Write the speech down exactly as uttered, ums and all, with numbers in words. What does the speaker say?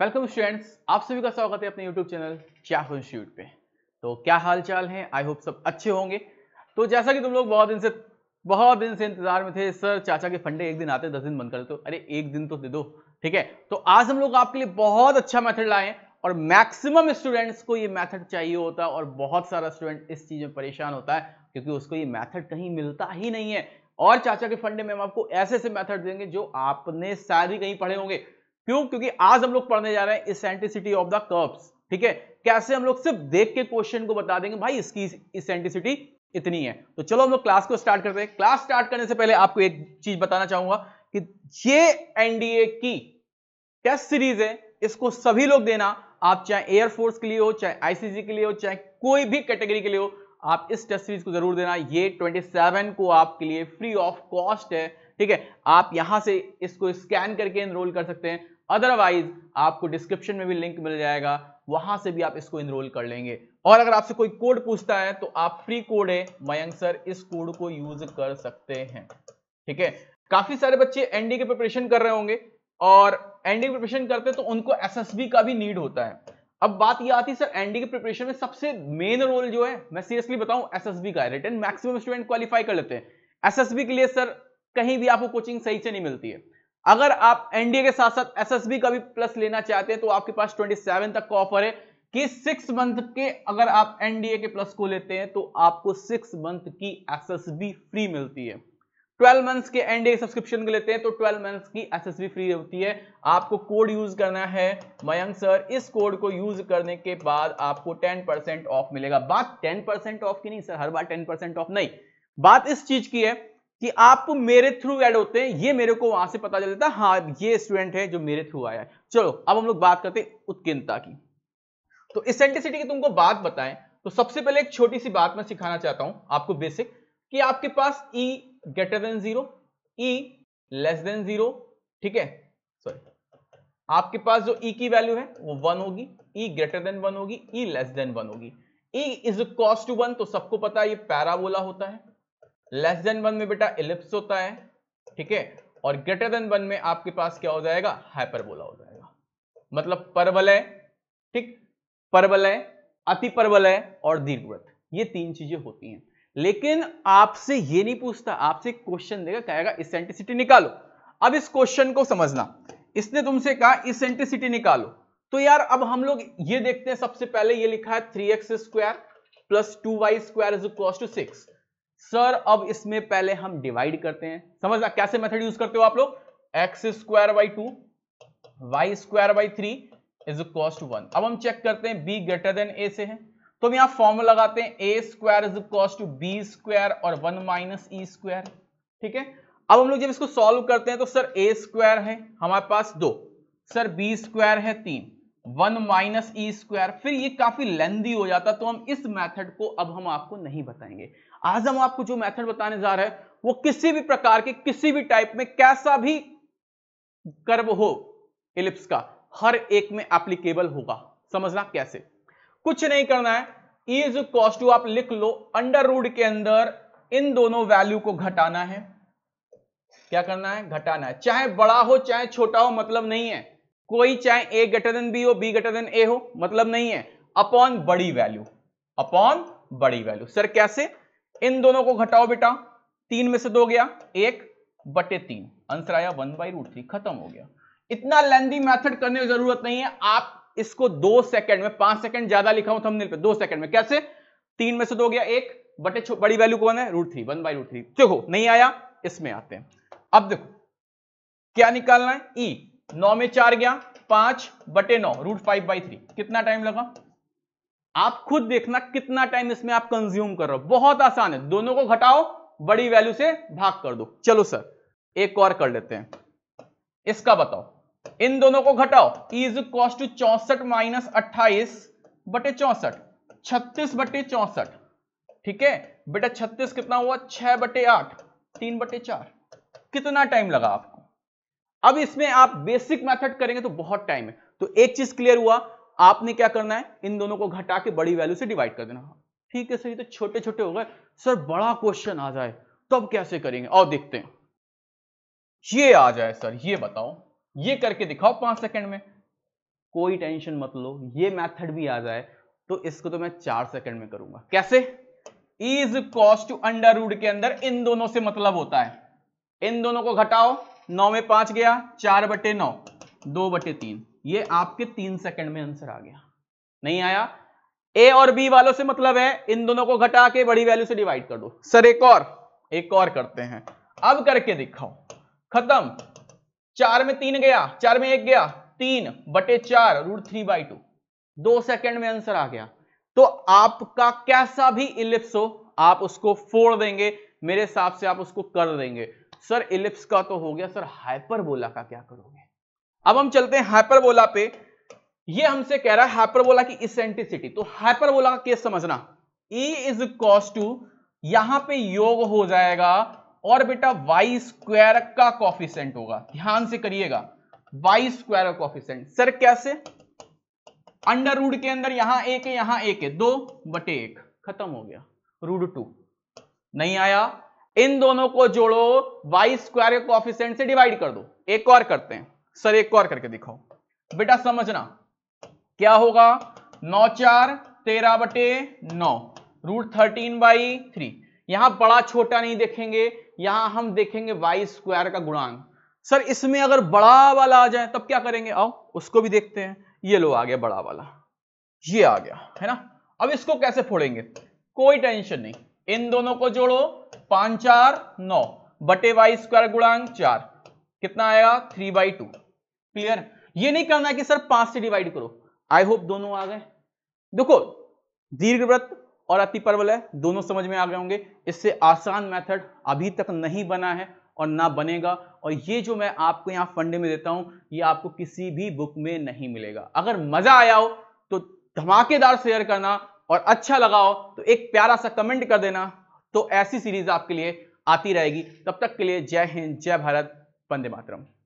Welcome students, आप सभी का स्वागत है अपने यूट्यूब चैनल चाचा इंस्टीट्यूट पे। तो क्या हाल चाल है, आई होप सब अच्छे होंगे। तो जैसा कि तुम लोग बहुत दिन से बहुत दिन से इंतजार में थे, सर चाचा के फंडे एक दिन आते दस दिन बंद कर दो, अरे एक दिन तो दे दो, ठीक है। तो आज हम लोग आपके लिए बहुत अच्छा मैथड लाए हैं और मैक्सिमम स्टूडेंट्स को ये मैथड चाहिए होता है और बहुत सारा स्टूडेंट इस चीज़ में परेशान होता है क्योंकि उसको ये मैथड कहीं मिलता ही नहीं है। और चाचा के फंडे में हम आपको ऐसे ऐसे मैथड देंगे जो आपने शायद ही कहीं पढ़े होंगे। क्यों? क्योंकि आज हम लोग पढ़ने जा रहे हैं इसेंट्रिसिटी ऑफ द कर्व्स, ठीक है। कैसे हम लोग सिर्फ देख के क्वेश्चन को बता देंगे भाई इसकी इसेंट्रिसिटी इतनी है। तो चलो हम लोग क्लास को स्टार्ट करते हैं। क्लास स्टार्ट करने से पहले आपको एक चीज बताना चाहूंगा कि ये एनडीए की टेस्ट सीरीज है, इसको सभी लोग देना। आप चाहे एयरफोर्स के लिए हो, चाहे आईसीसी के लिए हो, चाहे कोई भी कैटेगरी के लिए हो, आप इस टेस्ट सीरीज को जरूर देना। ये ट्वेंटी सेवन को आपके लिए फ्री ऑफ कॉस्ट है, ठीक है। आप यहां से इसको स्कैन करके एनरोल कर सकते हैं, अदरवाइज आपको डिस्क्रिप्शन में भी लिंक मिल जाएगा, वहां से भी आप इसको एनरोल कर लेंगे। और अगर आपसे कोई कोड पूछता है तो आप फ्री कोड है मयंक सर, इस कोड को यूज कर सकते हैं, ठीक है। काफी सारे बच्चे एनडी के प्रिपरेशन कर रहे होंगे और एनडी की प्रिपरेशन करते तो उनको एसएसबी का भी नीड होता है। अब बात यह आती है सर एनडी के प्रिपरेशन में सबसे मेन रोल जो है, मैं सीरियसली बताऊं, एसएसबी का है। रिटन मैक्सिमम स्टूडेंट क्वालिफाई कर लेते हैं। एसएसबी के लिए सर कहीं भी आपको कोचिंग सही से नहीं मिलती है। अगर आप एनडीए के साथ साथ एसएसबी का भी प्लस लेना चाहते हैं तो आपके पास सत्ताईस तक का ऑफर है कि सिक्स मंथ के अगर आप एनडीए के प्लस को लेते हैं तो आपको सिक्स मंथ की एसएसबी फ्री मिलती है। ट्वेल्व मंथ्स के एनडीए सब्सक्रिप्शन के लेते हैं तो ट्वेल्व मंथ्स की एसएसबी फ्री होती है। आपको कोड यूज करना है मयंक सर, इस कोड को यूज करने के बाद आपको टेन परसेंट ऑफ मिलेगा। बात टेन परसेंट ऑफ की नहीं सर, हर बार टेन परसेंट ऑफ नहीं, बात इस चीज की है कि आप मेरे थ्रू ऐड होते हैं, ये मेरे को वहां से पता चलता है, हाँ ये स्टूडेंट है जो मेरे थ्रू आया है। चलो अब हम लोग बात करते हैं उत्कीर्णता की। तो इसेंट्रिसिटी की तुमको बात बताएं तो सबसे पहले एक छोटी सी बात मैं सिखाना चाहता हूं आपको, बेसिक, कि आपके पास ई greater than zero, e less than zero, ठीक है। सॉरी, आपके पास जो ई की वैल्यू है वो वन होगी, ई ग्रेटर देन वन होगी, ई लेस देन वन होगी। E is equals to one तो सबको पता है ये पैराबोला होता है, लेस देन वन में बेटा एलिप्स होता है, ठीक है, और ग्रेटर देन वन में आपके पास क्या हो जाएगा, हाइपरबोला हो जाएगा। मतलब परवलय, ठीक, परवलय, अति परवलय और दीर्घवृत्त, ये तीन चीजें होती हैं। लेकिन आपसे ये नहीं पूछता, आपसे क्वेश्चन देगा, कहेगा इसेंट्रिसिटी निकालो। अब इस क्वेश्चन को समझना, इसने तुमसे कहा इसेंट्रिसिटी निकालो, तो यार अब हम लोग ये देखते हैं। सबसे पहले ये लिखा है three x square plus two y square is equal to six. Sir अब इसमें पहले हम डिवाइड करते हैं, समझना कैसे मेथड यूज करते हो आप लोग, x square by two y square by three is equal to one. अब हम चेक करते हैं बी ग्रेटर देन ए से है तो हम यहां फॉर्मूला लगाते हैं a square is equal to b square और वन माइनस ई स्क्वायर, ठीक है। अब हम लोग जब इसको सॉल्व करते हैं तो सर ए स्क्वायर है हमारे पास दो, सर बी स्क्वायर है तीन, वन माइनस ई स्क्वायर, फिर ये काफी लेंदी हो जाता तो हम इस मेथड को अब हम आपको नहीं बताएंगे। आज हम आपको जो मेथड बताने जा रहे हैं वो किसी भी प्रकार के किसी भी टाइप में कैसा भी कर्व हो एलिप्स का, हर एक में एप्लीकेबल होगा। समझना कैसे, कुछ नहीं करना है, ई इज इक्वल टू आप लिख लो अंडर रूट के अंदर इन दोनों वैल्यू को घटाना है। क्या करना है, घटाना है, चाहे बड़ा हो चाहे छोटा हो मतलब नहीं है, कोई चाहे ए ग्रेटर देन बी हो बी ग्रेटर देन ए हो मतलब नहीं है, अपॉन बड़ी वैल्यू, अपॉन बड़ी वैल्यू। सर कैसे, इन दोनों को घटाओ बेटा, तीन में से दो गया एक बटे तीन, आंसर आया वन बाई रूट थ्री, खत्म हो गया। इतना लेंथी मेथड करने की जरूरत नहीं है, आप इसको दो सेकंड में, पांच सेकंड ज्यादा लिखा हूं थंबनेल पे, दो सेकंड में, कैसे, तीन में से दो गया एक बटे बड़ी वैल्यू कौन है, root three, one by root three. देखो नहीं आया, इसमें आते हैं। अब देखो क्या निकालना है, ई नौ में चार गया पांच बटे नौ रूट फाइव बाई थ्री, कितना टाइम लगा, आप खुद देखना कितना टाइम इसमें आप कंज्यूम कर रहे हो। बहुत आसान है, दोनों को घटाओ, बड़ी वैल्यू से भाग कर दो। चलो सर एक और कर लेते हैं, इसका बताओ, इन दोनों को घटाओ, इज इक्वल टू चौसठ माइनस अट्ठाईस बटे चौसठ, छत्तीस बटे चौसठ, ठीक है बेटा, छत्तीस कितना हुआ छह बटे आठ, तीन बटे चार, कितना टाइम लगा आपको। अब इसमें आप बेसिक मेथड करेंगे तो बहुत टाइम है। तो एक चीज क्लियर हुआ, आपने क्या करना है, इन दोनों को घटा के बड़ी वैल्यू से डिवाइड कर देना, ठीक है। सही तो छोटे छोटे हो गए, सर बड़ा क्वेश्चन आ जाए तो अब कैसे करेंगे, और देखते हैं ये आ जाए, सर ये बताओ, ये करके दिखाओ पांच सेकंड में, कोई टेंशन मत लो, ये मेथड भी आ जाए तो इसको तो मैं चार सेकंड में करूंगा। कैसे? Is cost to under root के अंदर इन दोनों से मतलब होता है, इन दोनों को घटाओ, नौ में पांच गया, चार बटे नौ, दो बटे तीन, ये आपके तीन सेकंड में आंसर आ गया। नहीं आया? ए और बी वालों से मतलब है, इन दोनों को घटा के बड़ी वैल्यू से डिवाइड कर दो। सर एक और एक और करते हैं, अब करके दिखाओ, खत्म। चार में तीन गया, चार में एक गया, तीन बटे चार रूट थ्री बाई टू, दो सेकेंड में आंसर आ गया। तो आपका कैसा भी इलिप्स हो आप उसको फोड़ देंगे, मेरे हिसाब से आप उसको कर देंगे। सर इलिप्स का तो हो गया, सर हाइपरबोला का क्या करोगे? अब हम चलते हैं हाइपरबोला पे। ये हमसे कह रहा है हाइपरबोला की इसेंट्रिसिटी, तो हाइपरबोला का केस समझना। E इज कॉस टू, यहां पे योग हो जाएगा और बेटा वाई स्क्वायर का कॉफिशेंट होगा। ध्यान से करिएगा, वाई स्क्वायर का कॉफिशेंट। सर कैसे? अंडर रूट के अंदर यहां एक है, यहां एक है, दो बटे एक, खत्म हो गया, रूट टू। नहीं आया? इन दोनों को जोड़ो, वाई स्क्वायर के कॉफिशेंट से डिवाइड कर दो। एक और करते हैं, सर एक और करके दिखाओ। बेटा समझना क्या होगा, नौ चार तेरह बटे नौ रूट थर्टीन बाई थ्री। यहां बड़ा छोटा नहीं देखेंगे, यहां हम देखेंगे वाई स्क्वायर का गुणांक। सर इसमें अगर बड़ा वाला आ जाए तब क्या करेंगे? आओ उसको भी देखते हैं। ये लो आ गया बड़ा वाला, ये आ गया है ना। अब इसको कैसे फोड़ेंगे? कोई टेंशन नहीं, इन दोनों को जोड़ो, पांच चार नौ बटे वाई स्क्वायर गुणांक चार, कितना आएगा? Three by two. क्लियर? ये नहीं करना कि सर पांच से डिवाइड करो। आई होप दोनों आ गए। देखो दीर्घवृत्त और अतिपरवलय है, दोनों समझ में आ गए होंगे। इससे आसान मेथड अभी तक नहीं बना है और ना बनेगा, और ये जो मैं आपको यहाँ फंडे में देता हूँ ये आपको किसी भी बुक में नहीं मिलेगा। अगर मजा आया हो तो धमाकेदार शेयर करना, और अच्छा लगा हो तो एक प्यारा सा कमेंट कर देना। तो ऐसी सीरीज आपके लिए आती रहेगी। तब तक के लिए जय हिंद, जय भारत, वंदे मातरम।